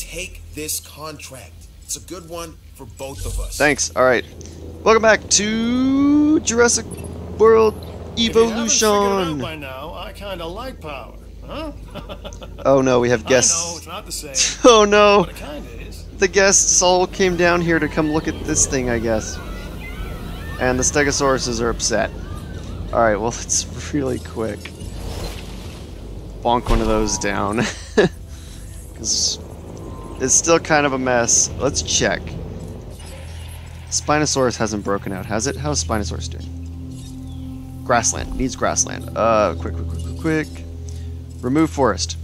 Take this contract. It's a good one for both of us. Thanks. All right. Welcome back to Jurassic World Evolution. If you haven't figured it out by now, I kind of like power, huh? Oh no, we have guests. I know, it's not the same. Oh no. But it kinda is. The guests all came down here to come look at this thing, I guess. And the Stegosauruses are upset. All right, well, it's really quick. Bonk one of those down. Because it's still kind of a mess. Let's check. Spinosaurus hasn't broken out, has it? How's Spinosaurus doing? Grassland. Needs grassland. Quick. Remove forest.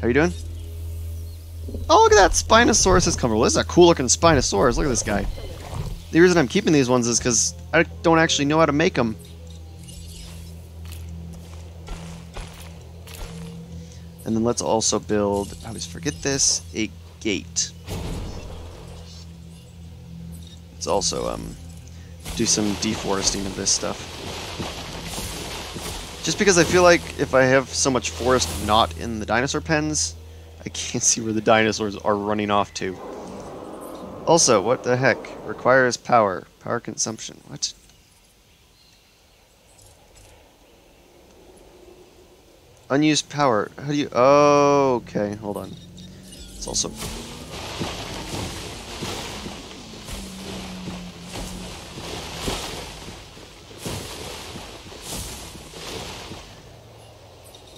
How you doing? Oh, look at that. Spinosaurus has come. Well, this is a cool-looking Spinosaurus. Look at this guy. The reason I'm keeping these ones is because I don't actually know how to make them. And then let's also build, I always forget this, a gate. Let's also do some deforesting of this stuff. Just because I feel like if I have so much forest not in the dinosaur pens, I can't see where the dinosaurs are running off to. Also, what the heck? Requires power. Power consumption. What? Unused power. How do you... Oh, okay. Hold on. It's also...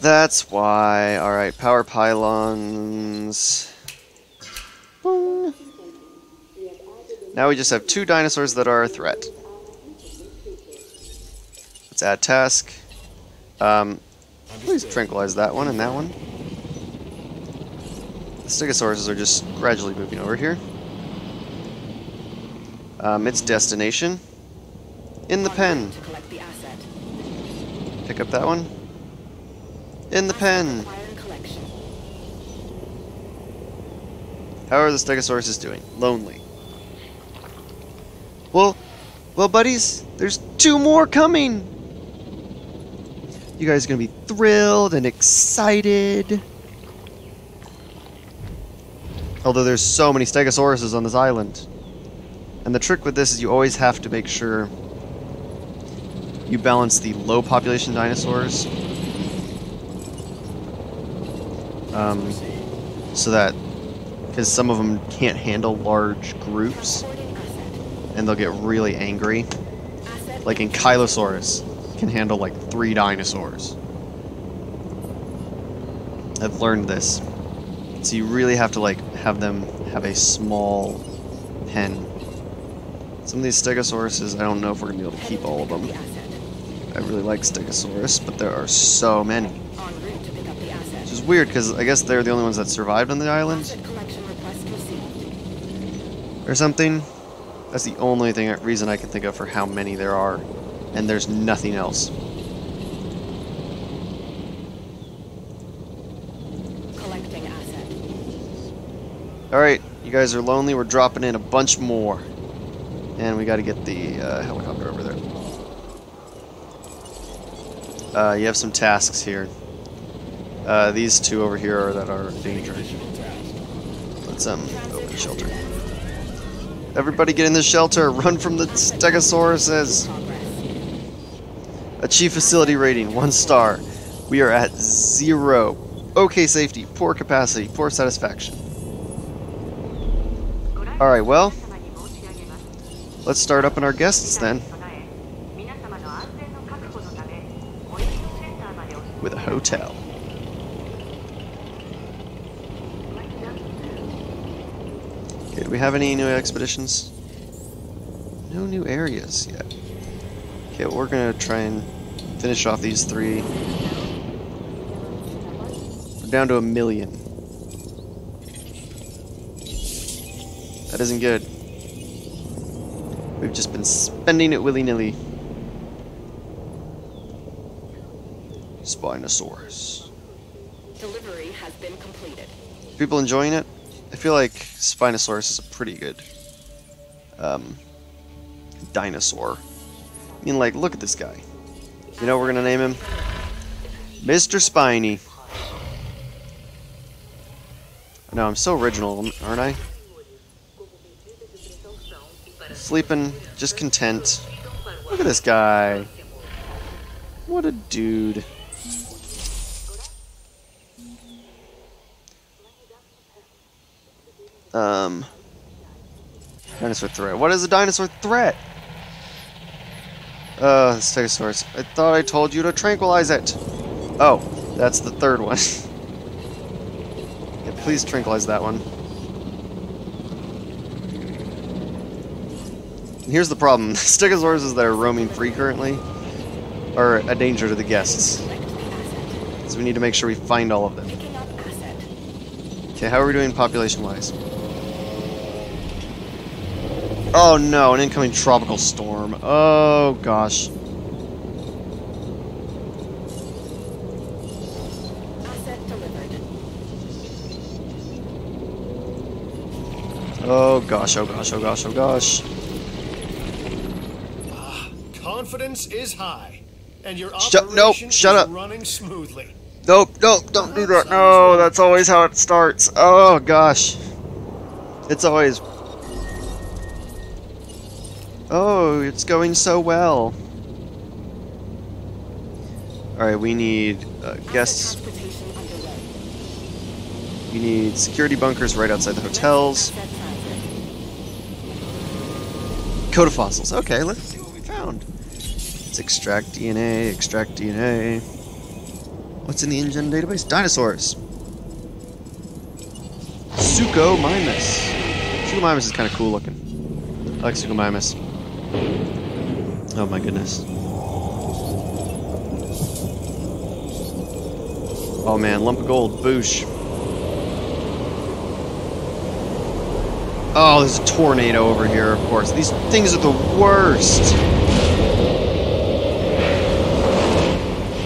That's why. Alright, power pylons... Now we just have two dinosaurs that are a threat. Let's add task. Please tranquilize that one and that one. The Stegosauruses are just gradually moving over here. Its destination. In the pen. Pick up that one. In the pen. How are the Stegosauruses doing? Lonely. Well, buddies, there's two more coming! You guys are gonna be thrilled and excited. Although there's so many Stegosauruses on this island. And the trick with this is you always have to make sure you balance the low population dinosaurs. So that, because some of them can't handle large groups. And they'll get really angry. Like Ankylosaurus can handle like 3 dinosaurs. I've learned this. So you really have to like have them have a small pen. Some of these Stegosauruses, I don't know if we're gonna be able to keep all of them. I really like Stegosaurus, but there are so many. Which is weird because I guess they're the only ones that survived on the island. Or something. That's the only reason I can think of for how many there are, and there's nothing else. Collecting asset. All right, you guys are lonely. We're dropping in a bunch more, and we got to get the helicopter over there. You have some tasks here. These two over here are that are in danger. Let's open shelter. Everybody get in the shelter. Run from the Stegosauruses. Achieve facility rating. 1 star. We are at 0. Okay safety. Poor capacity. Poor satisfaction. Alright, well. Let's start upping our guests then. With a hotel. Do we have any new expeditions? No new areas yet. Okay, we're gonna try and finish off these 3. We're down to 1 million. That isn't good. We've just been spending it willy-nilly. Spinosaurus. Delivery has been completed. People enjoying it? I feel like Spinosaurus is a pretty good dinosaur. I mean, like, look at this guy. You know what we're gonna name him? Mr. Spiny. No, I'm so original, aren't I? Sleeping, just content. Look at this guy. What a dude. Dinosaur threat. What is a dinosaur threat? Stegosaurus. I thought I told you to tranquilize it. Oh, that's the third one. Yeah, please tranquilize that one. Here's the problem. Stegosauruses that are roaming free currently are a danger to the guests. So we need to make sure we find all of them. Okay, how are we doing population-wise? Oh no, an incoming tropical storm. Oh gosh. Asset delivered. Oh gosh, oh gosh, oh gosh, oh gosh. Confidence is high, and your operation is running smoothly. Nope, nope, don't do that. No, that's always how it starts. Oh gosh. It's always. Oh, it's going so well. Alright, we need guests. We need security bunkers right outside the hotels. Coda fossils. Okay, let's see what we found. Let's extract DNA, extract DNA. What's in the InGen database? Dinosaurs. Suchomimus. Suchomimus is kind of cool looking. I like Suchomimus. Oh my goodness. Oh man, lump of gold, boosh. Oh, there's a tornado over here, of course. These things are the worst.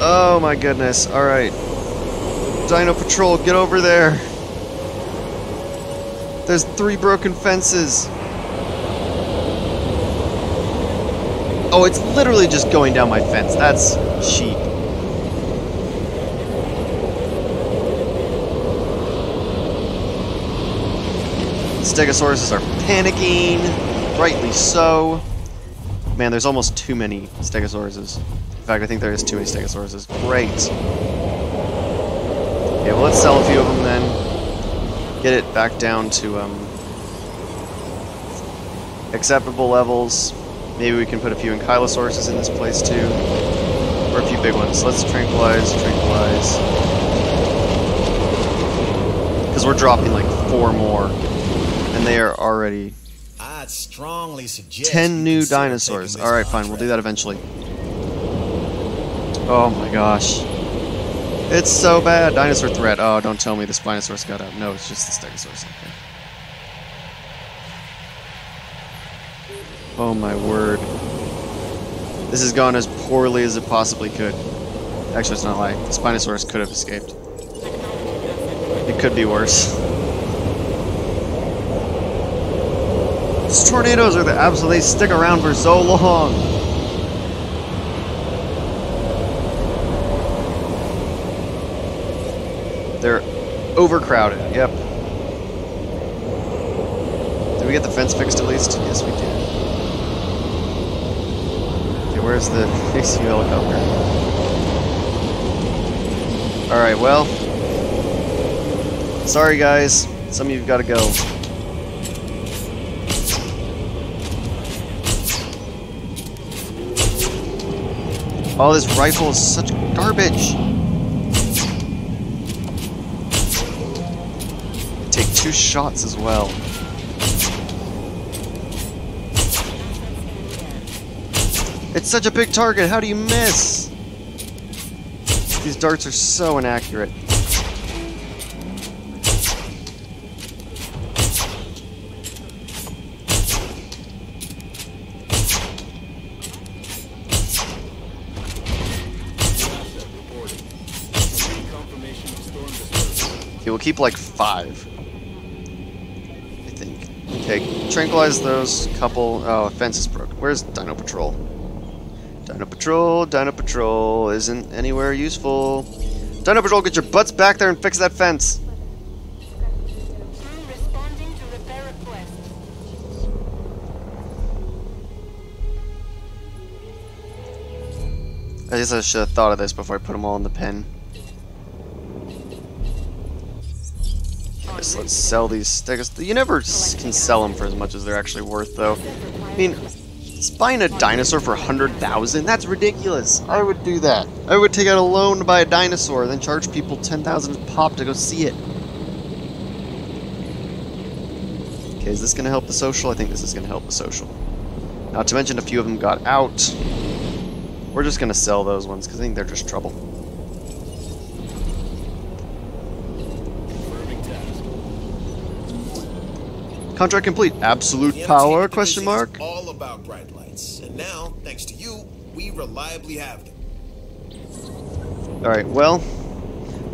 Oh my goodness, alright. Dino Patrol, get over there! There's 3 broken fences! Oh, it's literally just going down my fence, that's cheap. Stegosauruses are panicking, rightly so. Man, there's almost too many Stegosauruses. In fact, I think there is too many Stegosauruses. Great. Okay, well, let's sell a few of them then. Get it back down to acceptable levels. Maybe we can put a few Ankylosauruses in this place too. Or a few big ones. Let's tranquilize, tranquilize. Because we're dropping like 4 more. And they are already... I'd strongly suggest 10 new dinosaurs. Alright, fine. We'll do that eventually. Oh my gosh. It's so bad. Dinosaur threat. Oh, don't tell me the Spinosaurus got out. No, it's just the Stegosaurus. Okay. Oh my word. This has gone as poorly as it possibly could. Actually, it's not a lie. The Spinosaurus could have escaped. It could be worse. These tornadoes are the absolute, they stick around for so long. They're overcrowded, yep. Did we get the fence fixed at least? Yes, we did. Okay, where's the ACU helicopter? Alright, well. Sorry guys, some of you've got to go. Oh, this rifle is such garbage! I take 2 shots as well. It's such a big target, how do you miss? These darts are so inaccurate. We'll keep like 5, I think. Okay, tranquilize those couple. Oh, fence is broken. Where's Dino Patrol? Dino Patrol, Dino Patrol isn't anywhere useful. Dino Patrol, get your butts back there and fix that fence. I guess I should have thought of this before I put them all in the pen. Just let's sell these Stegosaurus. You never can sell them for as much as they're actually worth, though. I mean, buying a dinosaur for $100,000? That's ridiculous. I would do that. I would take out a loan to buy a dinosaur, then charge people $10,000 pop to go see it. Okay, is this going to help the social? I think this is going to help the social. Not to mention a few of them got out. We're just going to sell those ones because I think they're just trouble. Contract complete. Absolute power? Question mark. All about bright lights, and now, thanks to you, we reliably have them. All right. Well,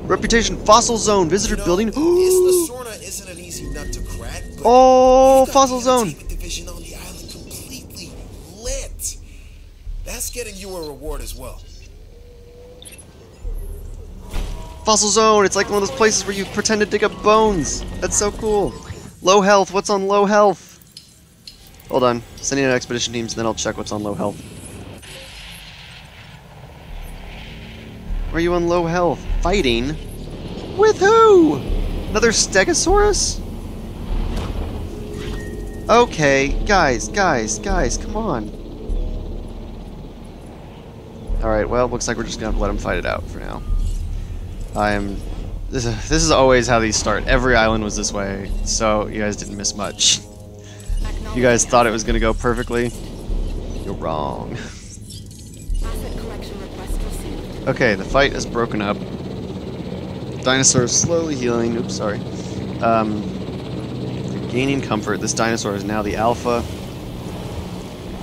reputation fossil zone visitor building. Is the Sorna isn't an easy nut to crack. But oh, fossil zone. Division on the island completely lit. That's getting you a reward as well. Fossil zone. It's like one of those places where you pretend to dig up bones. That's so cool. Low health, what's on low health? Hold on, sending out expedition teams, then I'll check what's on low health. Are you on low health? Fighting? With who? Another Stegosaurus? Okay, guys, come on. Alright, well, looks like we're just gonna have to let them fight it out for now. This is always how these start. Every island was this way, so you guys didn't miss much. You guys thought it was going to go perfectly. You're wrong. Okay, the fight is broken up. Dinosaur is slowly healing. Oops, sorry. They're gaining comfort. This dinosaur is now the alpha.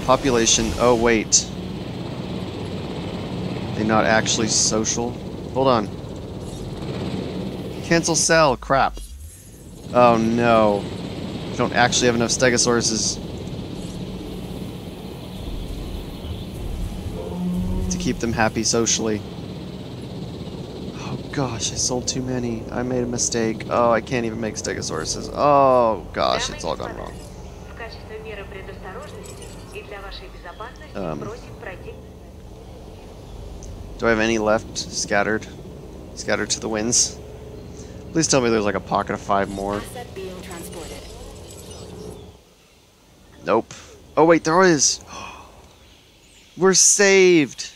Population. Oh, wait. They're not actually social. Hold on. Cancel sell, crap. Oh no. I don't actually have enough Stegosauruses to keep them happy socially. Oh gosh, I sold too many. I made a mistake. Oh, I can't even make Stegosauruses. Oh gosh, it's all gone wrong. Do I have any left scattered? Scattered to the winds? Please tell me there's like a pocket of 5 more. Nope. Oh wait, there is! We're saved!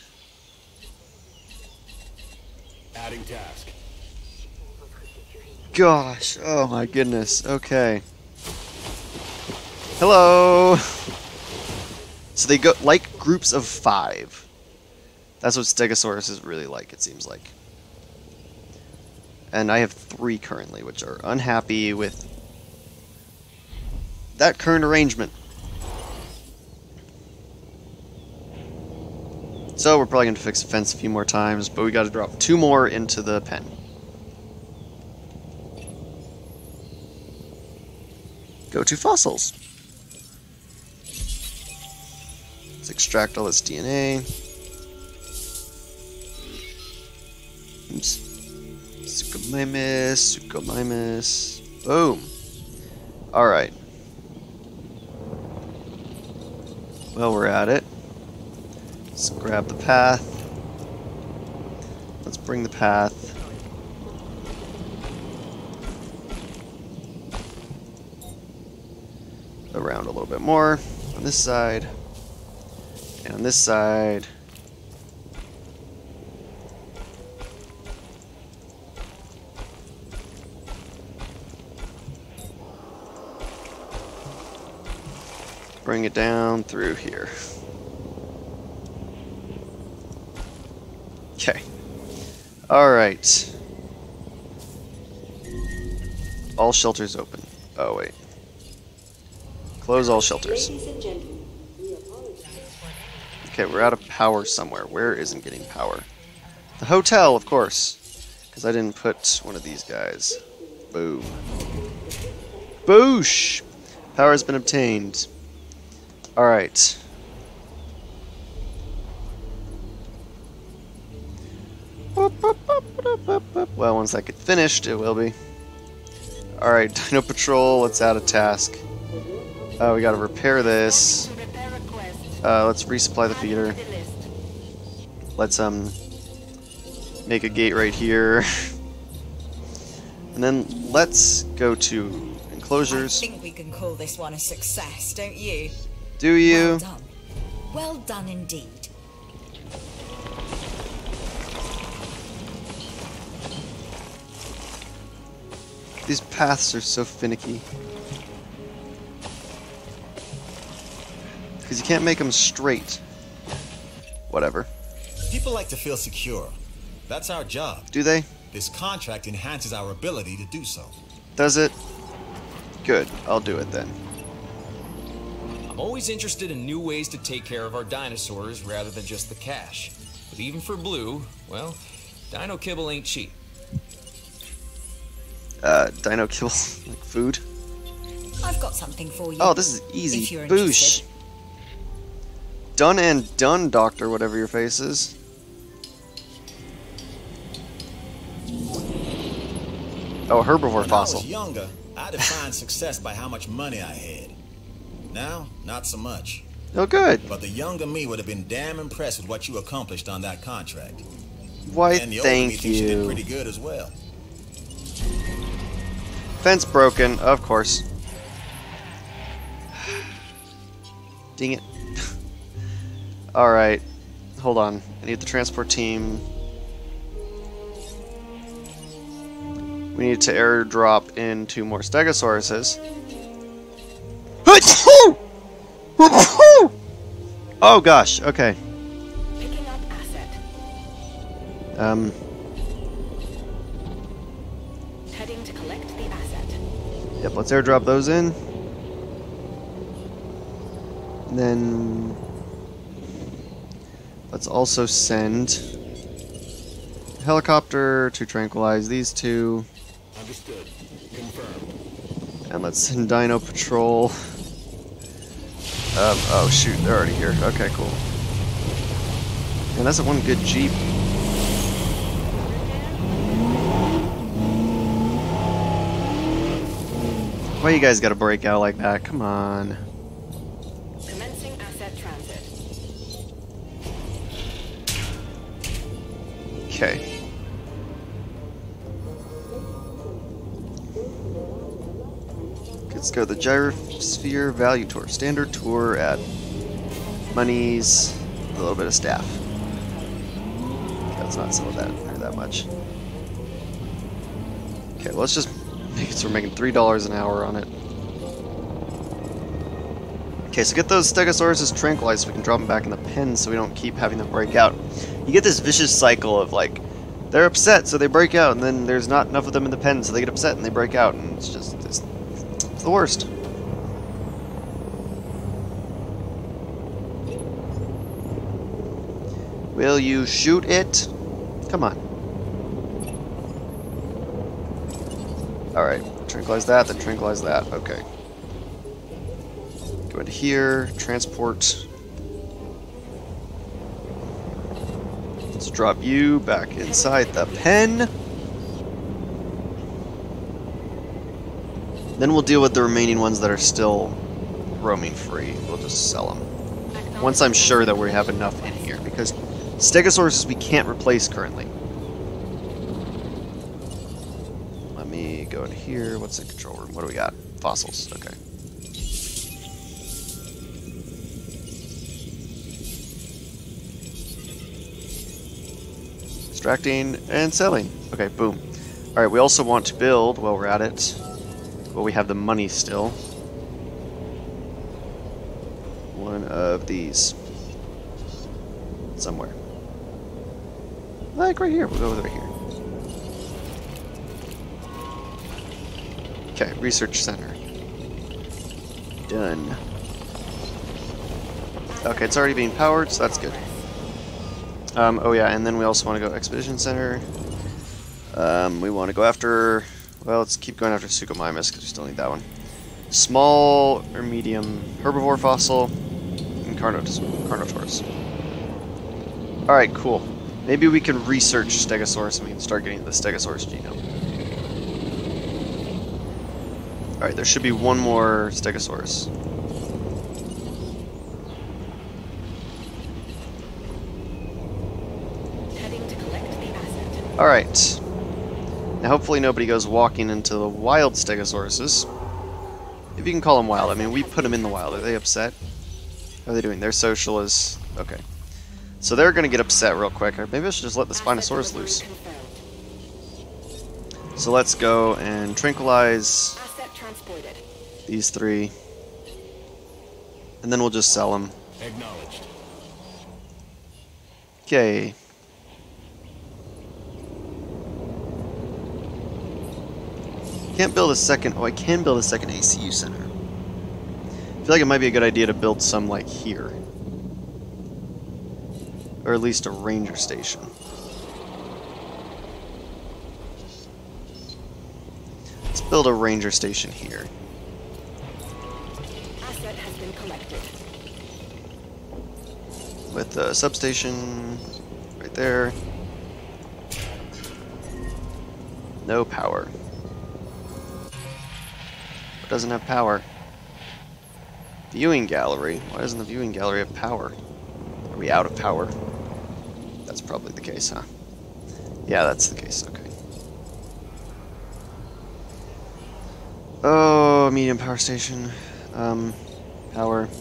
Adding task. Gosh, oh my goodness, okay. Hello! So they go like groups of 5. That's what Stegosaurus is really like, it seems like. And I have 3 currently, which are unhappy with that current arrangement. So we're probably going to fix the fence a few more times, but we got to drop 2 more into the pen. Go to fossils. Let's extract all this DNA. Oops. Suchomimus. Boom. Alright. Well, we're at it. Let's grab the path. Let's bring the path. Around a little bit more. On this side. And on this side. Bring it down through here. Okay. Alright. All shelters open. Oh, wait. Close all shelters. Okay, we're out of power somewhere. Where isn't getting power? The hotel, of course. Because I didn't put one of these guys. Boom. Boosh! Power has been obtained. Alright. Well, once I get finished, it will be. Alright, Dino Patrol, let's add a task. We gotta repair this. Let's resupply the feeder. Let's make a gate right here. And then let's go to enclosures. I think we can call this one a success, don't you? Do you? Well done indeed. These paths are so finicky. Because you can't make them straight. Whatever. People like to feel secure. That's our job. Do they? This contract enhances our ability to do so. Does it? Good. I'll do it then. I'm always interested in new ways to take care of our dinosaurs rather than just the cash. But even for Blue, well, dino kibble ain't cheap. Dino kibble, like food? I've got something for you. Oh, this is easy. Boosh. Done and done, Doctor, whatever your face is. Oh, a herbivore fossil. When I was younger, I defined success by how much money I had. Now, not so much. Oh, good. But the younger me would have been damn impressed with what you accomplished on that contract. Why, thank you. And the older me thinks you did pretty good as well. Fence broken, of course. Dang it. Alright, hold on. I need the transport team. We need to airdrop in 2 more Stegosauruses. Oh gosh, okay. Picking up asset. Heading to collect the asset. Yep, let's airdrop those in. And then let's also send a helicopter to tranquilize these two. Understood. Confirmed. And let's send Dino Patrol. Oh shoot, they're already here. Okay, cool. And that's one good Jeep. Why you guys gotta break out like that? Come on. Okay. Let's go to the gyrosphere value tour. Standard tour at monies, a little bit of staff. Okay, let's not sell that or that much. Okay, let's just make it so we're making $3 an hour on it. Okay, so get those Stegosauruses tranquilized so we can drop them back in the pen so we don't keep having them break out. You get this vicious cycle of, like, they're upset so they break out, and then there's not enough of them in the pen so they get upset and they break out, and it's just it's the worst. Will you shoot it? Come on. Alright, tranquilize that, then tranquilize that. Okay. Go into here, transport. Let's drop you back inside the pen. Then we'll deal with the remaining ones that are still roaming free. We'll just sell them. Once I'm sure that we have enough in here, because Stegosauruses we can't replace currently. Let me go in here. What's the control room? What do we got? Fossils. Okay. Extracting and selling. Okay, boom. Alright, we also want to build while we're at it. Well, we have the money still. One of these. Somewhere. Like right here. We'll go over here. Okay, research center. Done. Okay, it's already being powered, so that's good. Oh yeah, and then we also want to go Expedition Center. We want to go after, well, let's keep going after Suchomimus because we still need that one. Small or medium herbivore fossil and Carnotaurus. Alright, cool. Maybe we can research Stegosaurus and we can start getting the Stegosaurus genome. Alright, there should be one more Stegosaurus. Alright. Now hopefully nobody goes walking into the wild Stegosauruses. If you can call them wild. I mean, we put them in the wild. Are they upset? What are they doing? Their social is... Okay. So they're going to get upset real quick. Maybe I should just let the Spinosaurus loose. So let's go and tranquilize these three. And then we'll just sell them. Acknowledged. Okay. Can't build a second... Oh, I can build a second ACU center. I feel like it might be a good idea to build some, like, here. Or at least a ranger station. Let's build a ranger station here. Asset has been collected. With a substation right there. No power. Doesn't have power. Viewing gallery. Why doesn't the viewing gallery have power? Are we out of power? That's probably the case, huh? Yeah, that's the case. Okay. Oh, medium power station. Power. How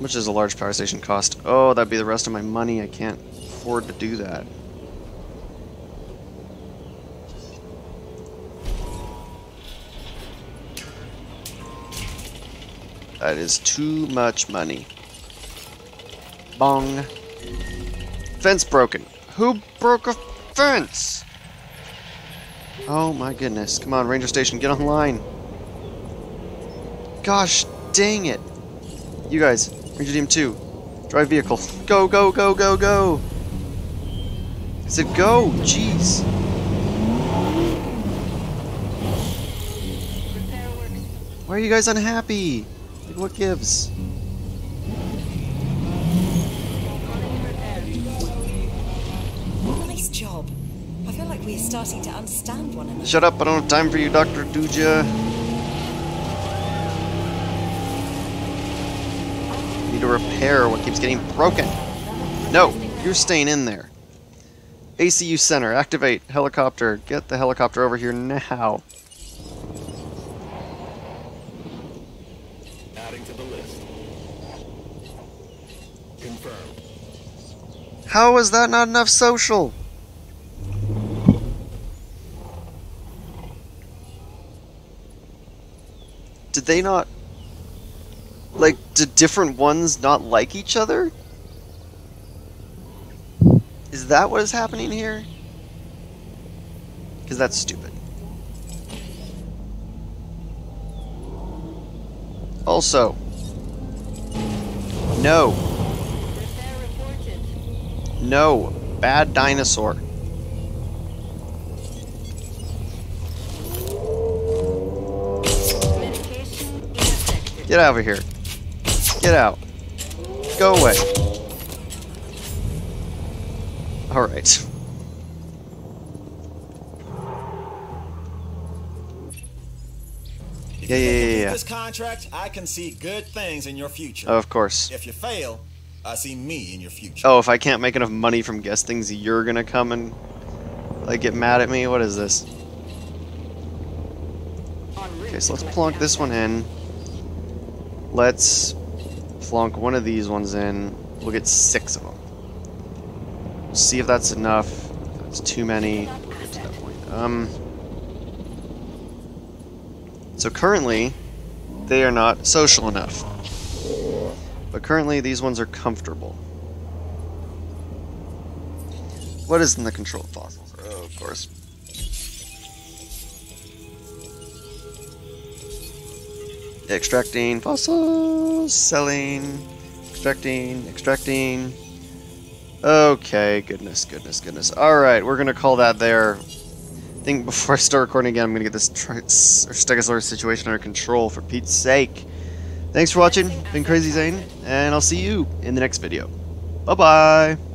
much does a large power station cost? Oh, that'd be the rest of my money. I can't afford to do that. That is too much money. Bong. Fence broken. Who broke a fence? Oh my goodness. Come on, ranger station, get online. Gosh dang it. You guys, ranger team 2. Drive vehicle. Go, go, go, go, go. I said go. Jeez. Why are you guys unhappy? What gives? Nice job. I feel like we're starting to understand one another. Shut up, I don't have time for you, Dr. Duja. Need to repair what keeps getting broken. No, you're staying in there. ACU Center, activate helicopter. Get the helicopter over here now. How is that not enough social? Did they not... Like, did different ones not like each other? Is that what is happening here? Because that's stupid. Also... No. No, bad dinosaur. Get out of here. Get out. Go away. All right. Yeah. This contract, I can see good things in your future. Of course. If you fail, I see me in your future. Oh, if I can't make enough money from guest things, you're gonna come and like get mad at me? What is this? Okay, so let's plonk this one in. Let's plonk one of these ones in. We'll get 6 of them. We'll see if that's enough. If that's too many. We'll get to that point. So currently, they are not social enough. But currently, these ones are comfortable. What is in the controlled fossils? Oh, of course. Extracting fossils, selling, extracting. Okay, goodness. All right, we're gonna call that there. I think before I start recording again, I'm gonna get this Stegosaurus situation under control, for Pete's sake. Thanks for watching, been Crazy Zane, and I'll see you in the next video. Bye-bye!